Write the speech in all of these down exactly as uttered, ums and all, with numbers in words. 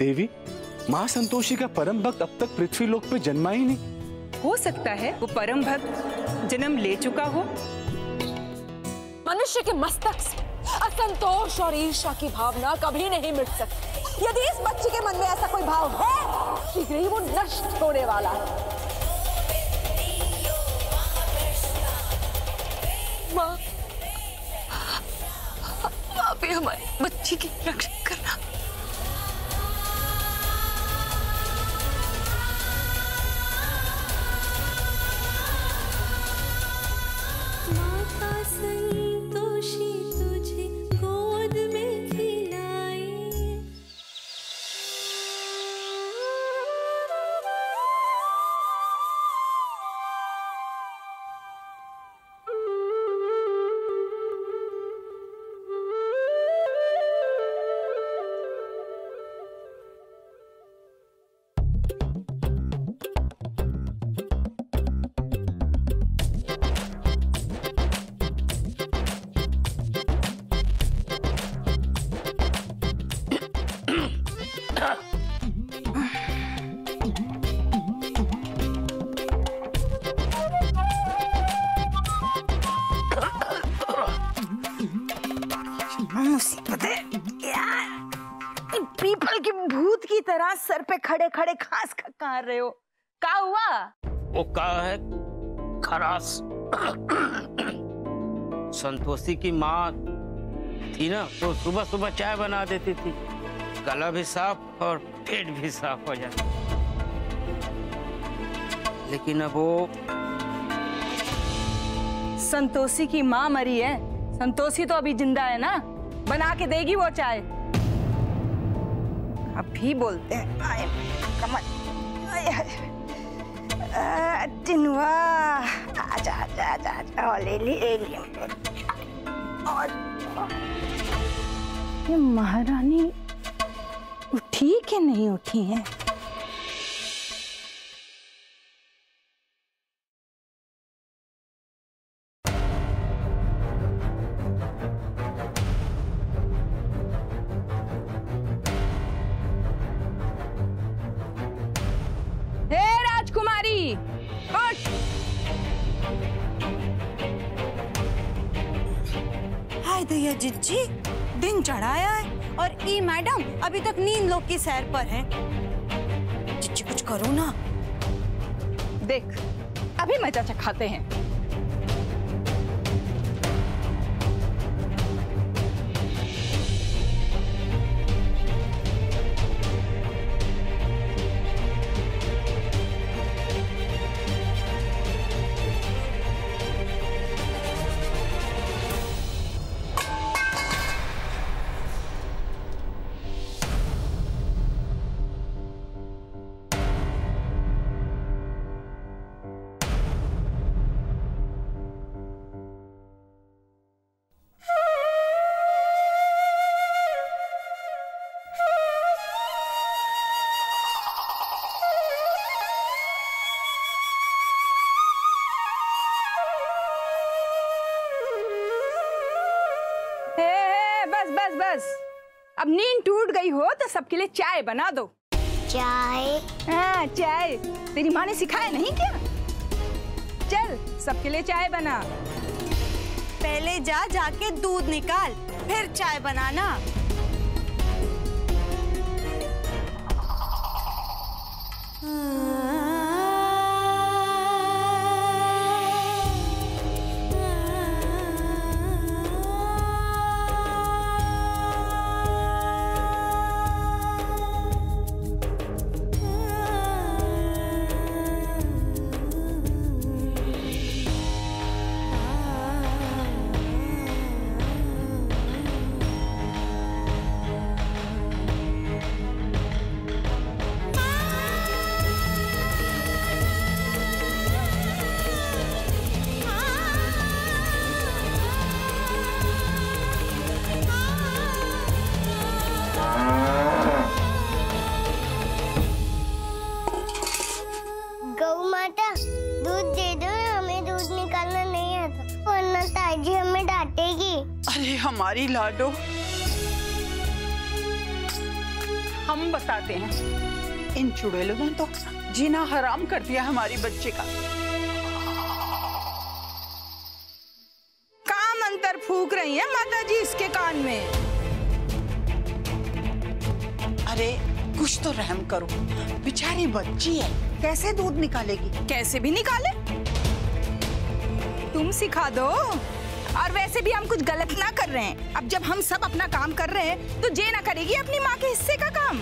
देवी, माँ संतोषी का परम भक्त अब तक पृथ्वी लोक पे जन्मा ही नहीं। हो सकता है वो परम भक्त जन्म ले चुका हो। मनुष्य के मस्तक से असंतोष और ईर्ष्या की भावना कभी नहीं मिट सकती। यदि इस बच्चे के मन में ऐसा कोई भाव है, शीघ्र ही वो नष्ट होने वाला है। माँ, आप ही हमारे बच्चे की रक्षा करना। तरह सर पे खड़े खड़े घास खा रहे हो, क्या हुआ? वो क्या है खरास। संतोषी की माँ थी ना, तो सुबह सुबह चाय बना देती थी, गला भी साफ और पेट भी साफ हो जाता। लेकिन अब वो संतोषी की माँ मरी है, संतोषी तो अभी जिंदा है ना, बना के देगी वो चाय। अभी बोलते हैं आए कमल, टिनुआ आजा आजा आजा आजा, और ले ली ले ली। और ये महारानी उठी कि नहीं उठी है? भैया जिज्जी, दिन चढ़ाया है और ई मैडम अभी तक नींद लोग की सैर पर हैं। जिज्जी कुछ करो ना। देख अभी मजा चखाते हैं। अब नींद टूट गई हो तो सबके लिए चाय बना दो। चाय? हाँ चाय, तेरी माँ ने सिखाया नहीं क्या? चल सबके लिए चाय बना। पहले जा जाके दूध निकाल, फिर चाय बनाना। हमारी लाडो, हम हम बताते हैं। इन चुड़ैलों ने तो जीना हराम कर दिया हमारी बच्ची का। काम अंतर फूंक रही है माताजी इसके कान में। अरे कुछ तो रहम करो, बेचारी बच्ची है, कैसे दूध निकालेगी? कैसे भी निकाले, तुम सिखा दो। और वैसे भी हम कुछ गलत ना कर रहे हैं। अब जब हम सब अपना काम कर रहे हैं तो जे ना करेगी अपनी माँ के हिस्से का काम।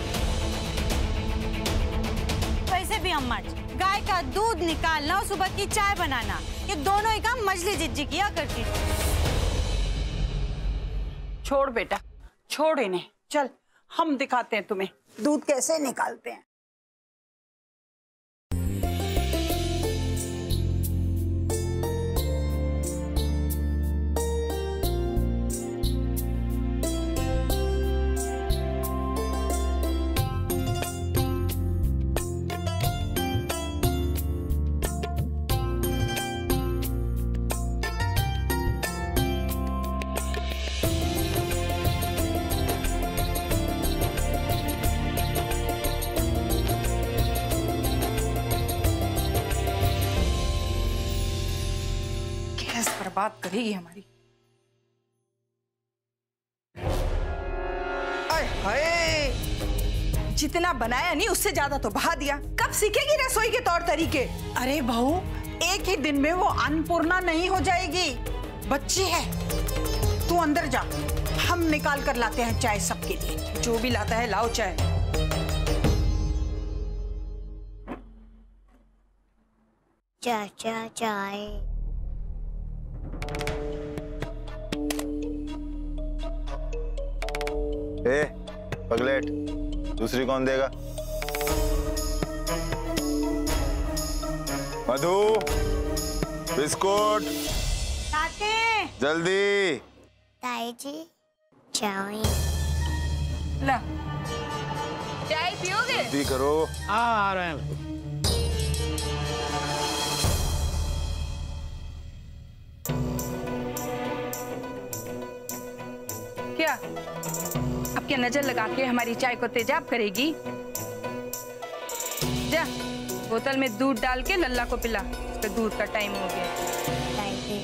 वैसे भी अम्मा जी, गाय का दूध निकालना और सुबह की चाय बनाना, ये दोनों ही काम मजली जिज्जी किया करती। छोड़ बेटा, छोड़ इन्हें, चल हम दिखाते हैं तुम्हें दूध कैसे निकालते हैं। बात करेगी हमारी। अरे हाय, जितना बनाया नहीं उससे ज्यादा तो बहा दिया। कब सीखेगी रसोई के तौर तरीके? अरे बहू, एक ही दिन में वो अन्नपूर्णा नहीं हो जाएगी, बच्ची है। तू अंदर जा, हम निकाल कर लाते हैं चाय सबके लिए। जो भी लाता है लाओ चाय। चाचा चाय। ए, पगलेट, दूसरी कौन देगा? मधु, बिस्कुट, ताते, जल्दी। ताई जी, चाय। ला, चाय पियोगे? जल्दी करो। आ, आ रहे हैं। क्या अब क्या नजर लगा के हमारी चाय को तेजाब करेगी? जा, बोतल में दूध डाल के लल्ला को पिला, तो दूध का टाइम हो गया। Thank you.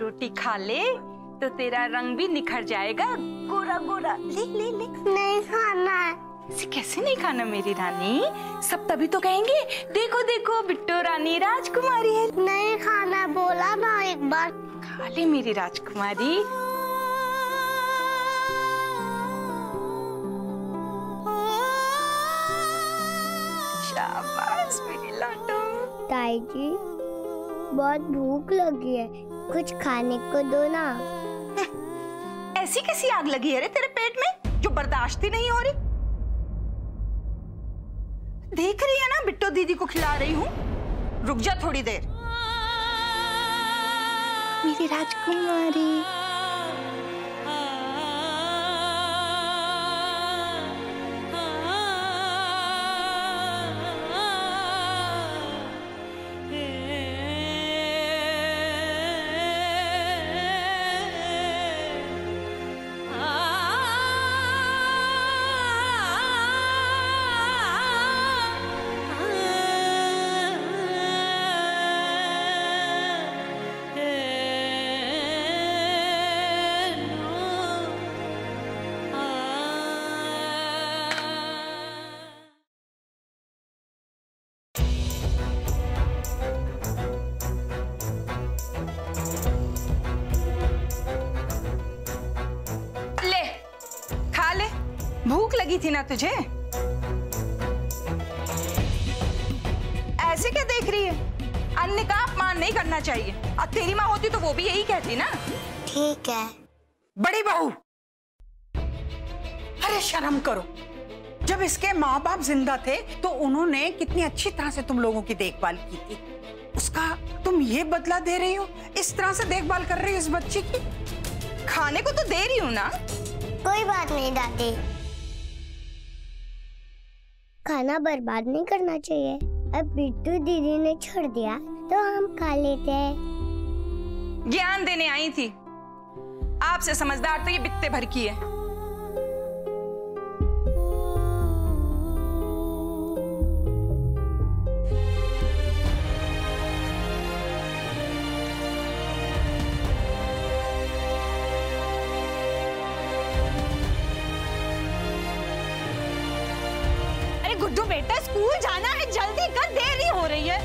रोटी खा ले तो तेरा रंग भी निखर जाएगा, गोरा गोरा। ले ले ले। नहीं खाना। कैसे नहीं खाना मेरी रानी? सब तभी तो कहेंगे, देखो देखो बिट्टू रानी राजकुमारी है। नहीं खाना बोला ना एक बार। खा ले मेरी राजकुमारी। शाबाश मेरी लाडो। ताई जी, बहुत भूख लगी है, कुछ खाने को दो ना। ऐसी कैसी आग लगी है रे तेरे पेट में जो बर्दाश्त ही नहीं हो रही? देख रही है ना बिट्टू दीदी को खिला रही हूँ। रुक जा थोड़ी देर मेरी राजकुमारी। भूख लगी थी ना तुझे? ऐसे क्या देख रही है? अन्य का अपमान नहीं करना चाहिए। अब तेरी माँ होती तो वो भी यही कहती ना। ठीक है बड़ी बहू। अरे शर्म करो, जब इसके माँ बाप जिंदा थे तो उन्होंने कितनी अच्छी तरह से तुम लोगों की देखभाल की थी, उसका तुम ये बदला दे रही हो? इस तरह से देखभाल कर रही हो इस बच्ची की? खाने को तो दे रही हूँ ना। कोई बात नहीं दादी, खाना बर्बाद नहीं करना चाहिए। अब बिट्टू दीदी ने छोड़ दिया तो हम खा लेते हैं। ज्ञान देने आई थी, आपसे समझदार तो ये बित्ते भर की है। गुड्डू बेटा स्कूल जाना है, जल्दी कर, देरी हो रही है।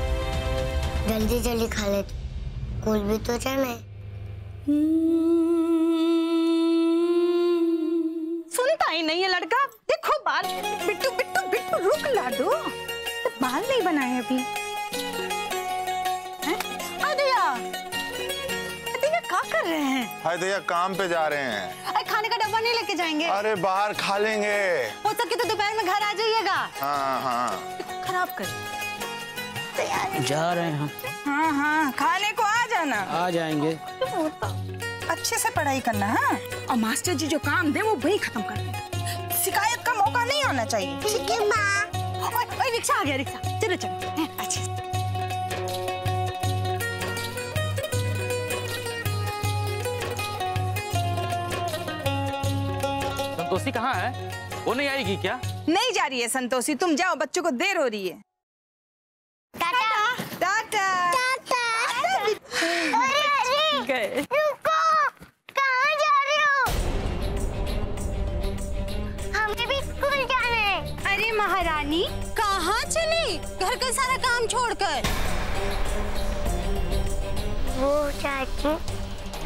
जल्दी जल्दी खा ले, स्कूल भी तो जाना है। सुनता ही नहीं है लड़का। देखो बाल, बिट्टू बिट्टू बिट्टू रुक लाडू, तो बाल नहीं बनाए अभी। अरे यार दिया क्या कर रहे हैं? हाय दिया काम पे जा रहे हैं। अरे खाने का डब्बा नहीं लेके जाएंगे? अरे बाहर खा लेंगे, हो सके तो दोपहर में घर आ जाइएगा। हाँ हाँ खराब कर तो जा रहे हैं। हाँ हाँ खाने को आ जाना। आ जाएंगे। अच्छे से पढ़ाई करना है और मास्टर जी जो काम दे वो वही खत्म कर देना, शिकायत का मौका नहीं होना चाहिए। ठीक है माँ। ओए रिक्शा आ गया, रिक्शा चलो चलो। अच्छा संतोषी कहाँ है? वो नहीं आएगी क्या? नहीं जा रही है संतोषी, तुम जाओ, बच्चों को देर हो रही है। टाटा टाटा टाटा। अरे रुको, कहाँ जा रहे हो? हमें भी स्कूल जाना है। अरे महारानी कहाँ चली? घर का सारा काम छोड़कर। वो चाची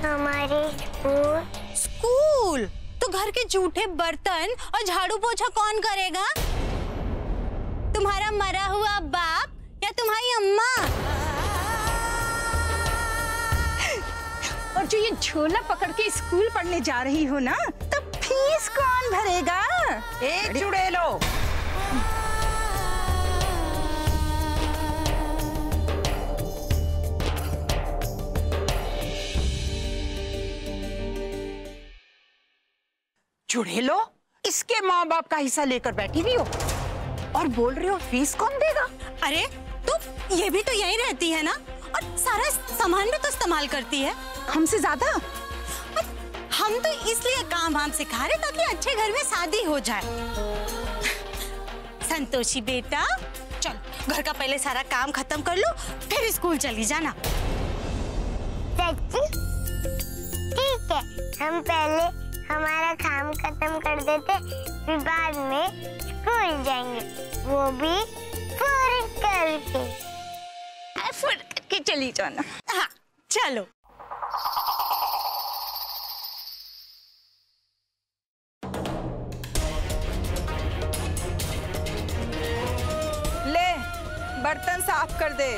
हमारे स्कूल स्कूल तो घर के जूठे बर्तन और झाड़ू पोछा कौन करेगा? तुम्हारा मरा हुआ बाप या तुम्हारी अम्मा? और जो ये झोला पकड़ के स्कूल पढ़ने जा रही हो ना, तो फीस कौन भरेगा? एक चुड़ैलो। चुड़ैलो, इसके माँ बाप का हिस्सा लेकर बैठी हुई हो और बोल रही हो फीस कौन देगा? अरे तुम ये भी तो यही रहती है ना, और सारा सामान भी तो इस्तेमाल करती है हमसे ज्यादा। हम तो इसलिए काम वाम सिखा रहे ताकि अच्छे घर में शादी हो जाए। संतोषी बेटा चल, घर का पहले सारा काम खत्म कर लो, फिर स्कूल चली जाना। ठीक है, हम पहले हमारा काम खत्म कर देते, फिर बाद में स्कूल जाएंगे, वो भी पूरी करके। एफर्ट करके चली जाना। हाँ चलो। ले बर्तन साफ कर दे।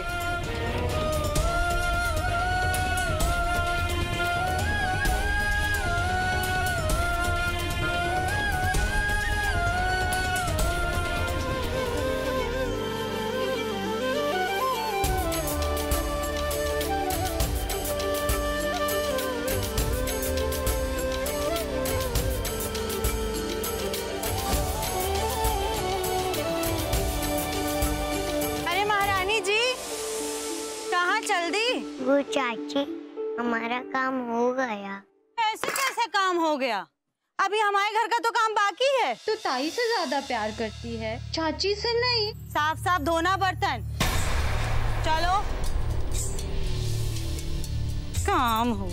वो चाची हमारा काम हो गया। ऐसे कैसे काम हो गया? अभी हमारे घर का तो काम बाकी है। तो ताई से ज्यादा प्यार करती है चाची से नहीं। साफ साफ धोना बर्तन। चलो काम हो।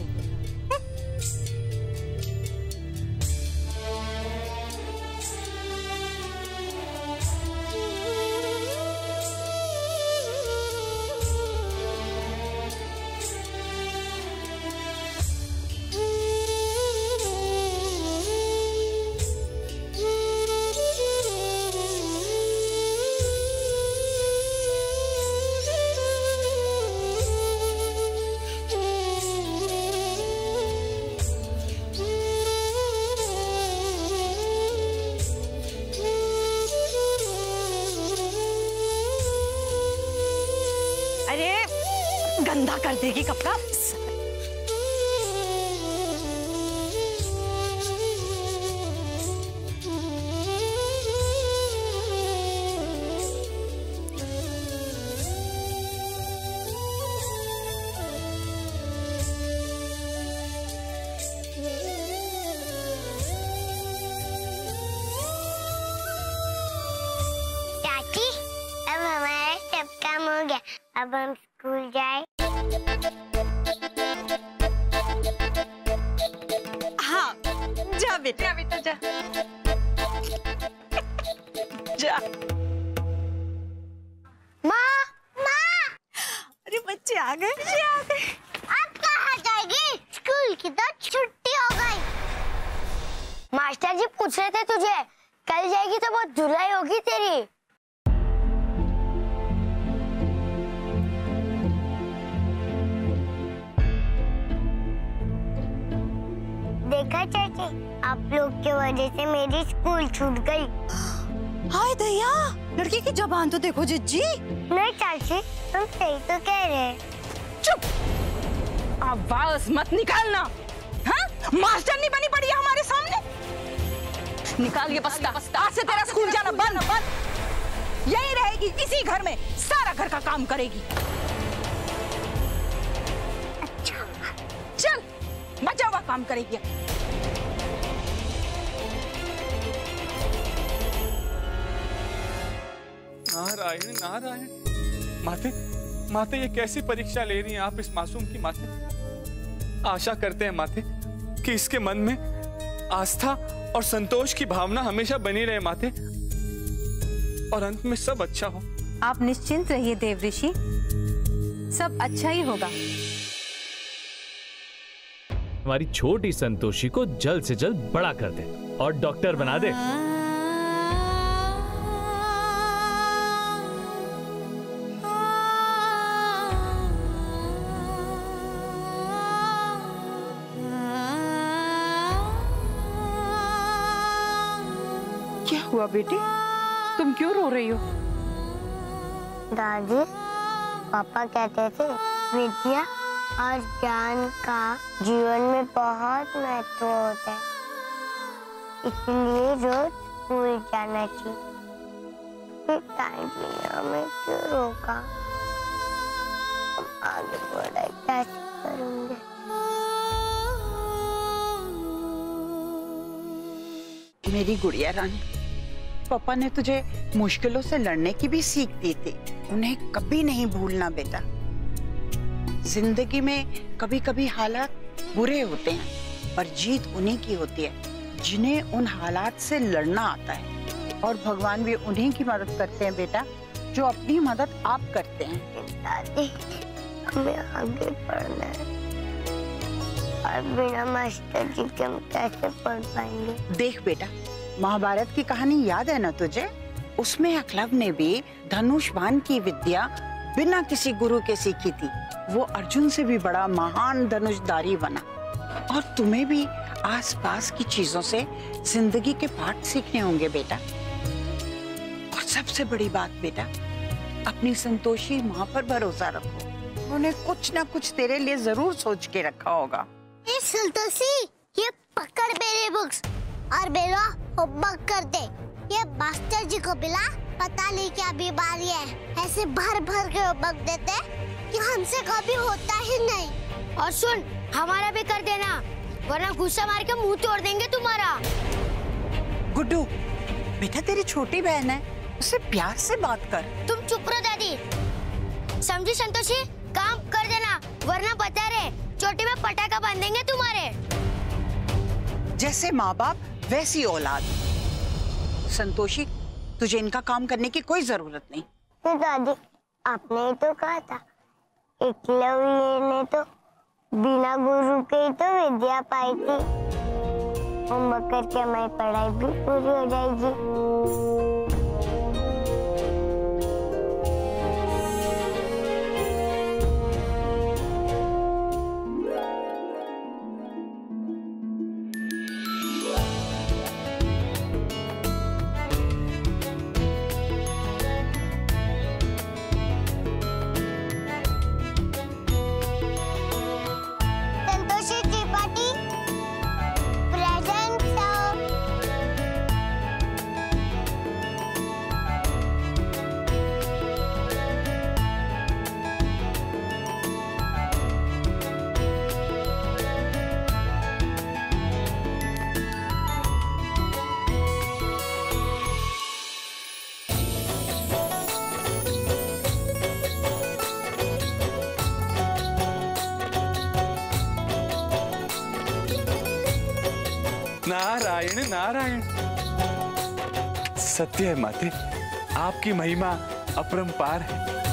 गंदा कर देगी कपड़ा। अब हम स्कूल जाए। हाँ जा बेटा बेटा जा जा। माँ माँ अरे बच्चे आ गए आ गए। अब कहाँ जाएगी? स्कूल की तो छुट्टी हो गई। मास्टर जी पूछ रहे थे तुझे, कल जाएगी तो बहुत धुलाई होगी तेरी। देखा चाची, आप लोग की वजह से मेरी स्कूल छूट गई। हाय दया, लड़की की जबान तो देखो जीजी। नहीं चाची, तुम सही तो कह रहे। चुप, आवाज मत निकालना। हाँ? मास्टर नहीं बनी पड़ी है हमारे सामने। निकाल ये बस्ता, आज से तेरा स्कूल जाना बंद। यही रहेगी इसी घर में, सारा घर का काम करेगी। अच्छा चल, मजा हुआ काम करेगी। नारायण नारायण, माते माते ये कैसी परीक्षा ले रही हैं आप इस मासूम की माते? आशा करते हैं माते कि इसके मन में आस्था और संतोष की भावना हमेशा बनी रहे माते, और अंत में सब अच्छा हो। आप निश्चिंत रहिए देवऋषि, सब अच्छा ही होगा। हमारी छोटी संतोषी को जल्द से जल्द बड़ा कर दे और डॉक्टर बना दे। क्या हुआ बेटी, तुम क्यों रो रही हो? दादी पापा कहते थे विद्या और ज्ञान का जीवन में बहुत महत्व होता है, इसलिए रोज स्कूल जाना चाहिए। हमें क्यों रोका? आगे बढ़ाई कैसे करूँगी? मेरी गुड़िया रानी, पापा ने तुझे मुश्किलों से लड़ने की भी सीख दी थी, उन्हें कभी नहीं भूलना बेटा। जिंदगी में कभी कभी हालात बुरे होते हैं, पर जीत उन्हीं की होती है जिन्हें उन हालात से लड़ना आता है, और भगवान भी उन्हीं की मदद करते हैं बेटा जो अपनी मदद आप करते हैं। दादी हमें आगे पढ़ना है, और बिना मास्टर जी के हम कैसे पढ़ पाएंगे? देख बेटा, महाभारत की कहानी याद है ना तुझे? उसमें अखलव ने भी धनुष बाण की विद्या बिना किसी गुरु के सीखी थी। वो अर्जुन से भी बड़ा महान धनुषधारी बना, और तुम्हें भी आसपास की चीजों से जिंदगी के पाठ सीखने होंगे बेटा। और सबसे बड़ी बात बेटा, अपनी संतोषी माँ पर भरोसा रखो, उन्होंने कुछ ना कुछ तेरे लिए जरूर सोच के रखा होगा। ए संतोषी, ये पकड़ मेरे बुक्स और मेरा होमवर्क कर दे। ये मास्टर जी को बिला पता नहीं क्या बीमारी है, ऐसे भर भर के होमवर्क देते कि हमसे कभी होता ही नहीं। और सुन, हमारा भी कर देना, वरना गुस्सा मार के मुंह तोड़ देंगे तुम्हारा। गुड्डू बेटा तेरी छोटी बहन है, उससे प्यार से बात कर। तुम चुप रहो दादी, समझी संतोषी? काम कर देना, वरना बता रहे चोटी में पटाखा बांध देंगे तुम्हारे। जैसे माँ बाप वैसी औलाद। संतोषी तुझे इनका काम करने की कोई जरूरत नहीं। तो दादी आपने तो कहा था एकलव्य ने तो बिना गुरु के ही तो विद्या पाई थी, होमवर्क करके हमारी पढ़ाई भी पूरी हो जाएगी। नारायण नारायण। सत्य है माते, आपकी महिमा अपरंपार है।